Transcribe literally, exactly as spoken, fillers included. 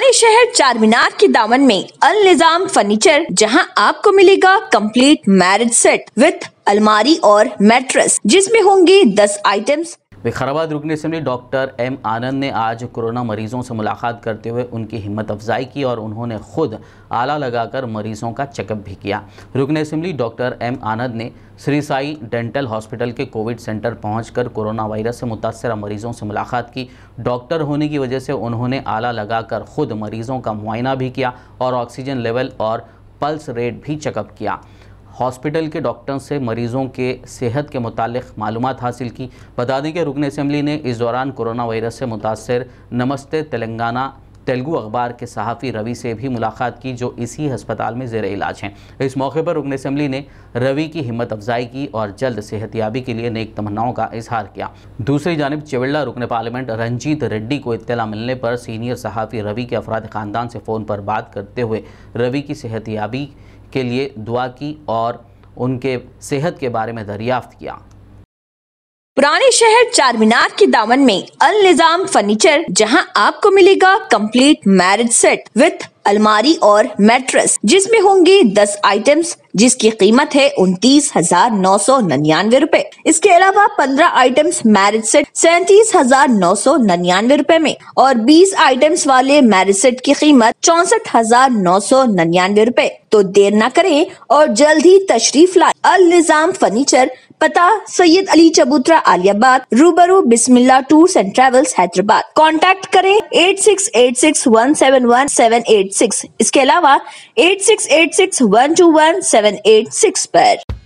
पुराने शहर चार मीनार के दामन में अल निजाम फर्नीचर, जहां आपको मिलेगा कंप्लीट मैरिज सेट विथ अलमारी और मैट्रेस, जिसमें होंगे दस आइटम्स। विखराबाद रुकन असम्बली डॉक्टर एम आनंद ने आज कोरोना मरीज़ों से मुलाकात करते हुए उनकी हिम्मत अफजाई की और उन्होंने खुद आला लगाकर मरीज़ों का चेकअप भी किया। रुकन असम्बली डॉक्टर एम आनंद ने श्रीसाई डेंटल हॉस्पिटल के कोविड सेंटर पहुंचकर कोरोना वायरस से मुतासर मरीज़ों से मुलाकात की। डॉक्टर होने की वजह से उन्होंने आला लगाकर खुद मरीज़ों का मुआयना भी किया और ऑक्सीजन लेवल और पल्स रेट भी चेकअप किया। हॉस्पिटल के डॉक्टर से मरीज़ों के सेहत के मुतालिक मालूमात हासिल की। बता दें कि रुकन असम्बली ने इस दौरान कोरोना वायरस से मुतासर नमस्ते तेलंगाना तेलुगु अखबार के सहाफ़ी रवि से भी मुलाकात की, जो इसी अस्पताल में ज़ेरे इलाज हैं। इस मौके पर रुकन असम्बली ने रवि की हिम्मत अफजाई की और जल्द सेहतियाबी के लिए नेक तमन्नाओं का इजहार किया। दूसरी जानब चिवेल्ला रुकन पार्लियामेंट रंजीत रेड्डी को इत्तला मिलने पर सीनियर सहाफ़ी रवि के अफराद ख़ानदान से फ़ोन पर बात करते हुए रवि की सेहतियाबी के लिए दुआ की और उनके सेहत के बारे में दरियाफ्त किया। पुराने शहर चार मीनार के दामन में अल निजाम फर्नीचर, जहां आपको मिलेगा कंप्लीट मैरिज सेट विथ अलमारी और मैट्रेस, जिसमें होंगे दस आइटम्स, जिसकी कीमत है उनतीस हजार नौ सौ निन्यानवे रूपए। इसके अलावा पंद्रह आइटम्स मैरिज सेट सैंतीस हजार नौ सौ निन्यानवे रूपए में और बीस आइटम्स वाले मैरिज सेट की कीमत चौसठ हजार नौ सौ निन्यानवे रूपए। तो देर न करें और जल्द ही तशरीफ लाएं। अल निजाम फर्नीचर, पता सैयद अली चबूतरा आलियाबाद, रूबरू Bismillah tours and travels Hyderabad. Contact करें eight six eight six one seven one seven eight six. इसके अलावा eight six eight six one two one seven eight six पर।